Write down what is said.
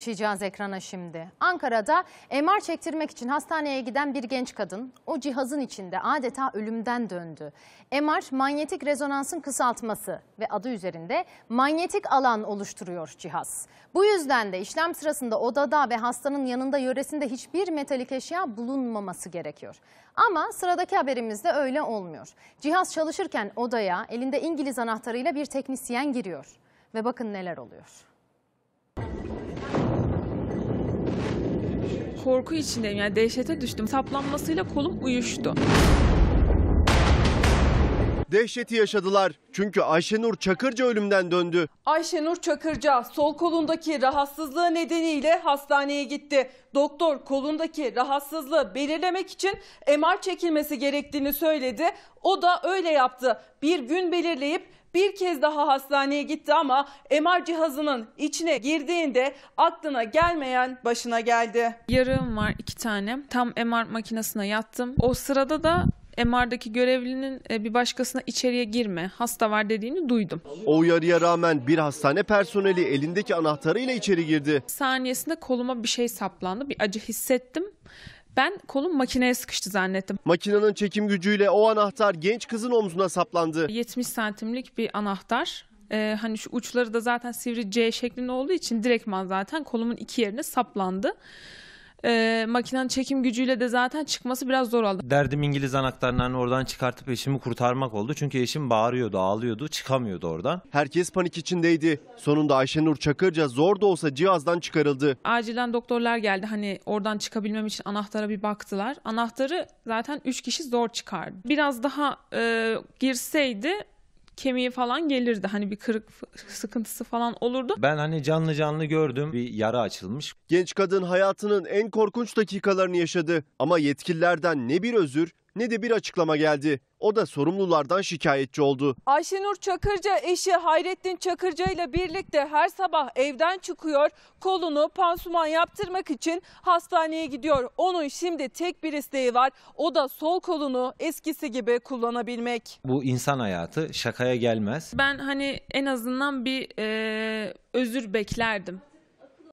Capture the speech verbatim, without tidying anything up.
Geçeceğiz ekrana şimdi. Ankara'da M R çektirmek için hastaneye giden bir genç kadın o cihazın içinde adeta ölümden döndü. M R manyetik rezonansın kısaltması ve adı üzerinde manyetik alan oluşturuyor cihaz. Bu yüzden de işlem sırasında odada ve hastanın yanında yöresinde hiçbir metalik eşya bulunmaması gerekiyor. Ama sıradaki haberimizde öyle olmuyor. Cihaz çalışırken odaya elinde İngiliz anahtarıyla bir teknisyen giriyor ve bakın neler oluyor. Korku içindeyim, yani dehşete düştüm. Saplanmasıyla kolum uyuştu. Dehşeti yaşadılar çünkü Ayşenur Çakırca ölümden döndü. Ayşenur Çakırca sol kolundaki rahatsızlığı nedeniyle hastaneye gitti. Doktor kolundaki rahatsızlığı belirlemek için M R çekilmesi gerektiğini söyledi. O da öyle yaptı. Bir gün belirleyip bir kez daha hastaneye gitti ama M R cihazının içine girdiğinde aklına gelmeyen başına geldi. Yarım var, iki tane. Tam M R makinesine yattım. O sırada da M R'daki görevlinin bir başkasına içeriye girme, hasta var dediğini duydum. O uyarıya rağmen bir hastane personeli elindeki anahtarıyla içeri girdi. Saniyesinde koluma bir şey saplandı, bir acı hissettim. Ben kolum makineye sıkıştı zannettim. Makinenin çekim gücüyle o anahtar genç kızın omzuna saplandı. yetmiş santimlik bir anahtar. Ee, hani şu uçları da zaten sivri C şeklinde olduğu için direktman zaten kolumun iki yerine saplandı. Ee, makinenin çekim gücüyle de zaten çıkması biraz zor oldu. Derdim İngiliz anahtarlarını oradan çıkartıp eşimi kurtarmak oldu. Çünkü eşim bağırıyordu, ağlıyordu, çıkamıyordu oradan. Herkes panik içindeydi. Sonunda Ayşenur Çakırca zor da olsa cihazdan çıkarıldı. Acilen doktorlar geldi. Hani oradan çıkabilmem için anahtara bir baktılar. Anahtarı zaten üç kişi zor çıkardı. Biraz daha e, girseydi kemiği falan gelirdi. Hani bir kırık sıkıntısı falan olurdu. Ben hani canlı canlı gördüm. Bir yara açılmış. Genç kadın hayatının en korkunç dakikalarını yaşadı. Ama yetkililerden ne bir özür ne de bir açıklama geldi. O da sorumlulardan şikayetçi oldu. Ayşenur Çakırca eşi Hayrettin Çakırca ile birlikte her sabah evden çıkıyor. Kolunu pansuman yaptırmak için hastaneye gidiyor. Onun şimdi tek bir isteği var. O da sol kolunu eskisi gibi kullanabilmek. Bu insan hayatı şakaya gelmez. Ben hani en azından bir e, özür beklerdim.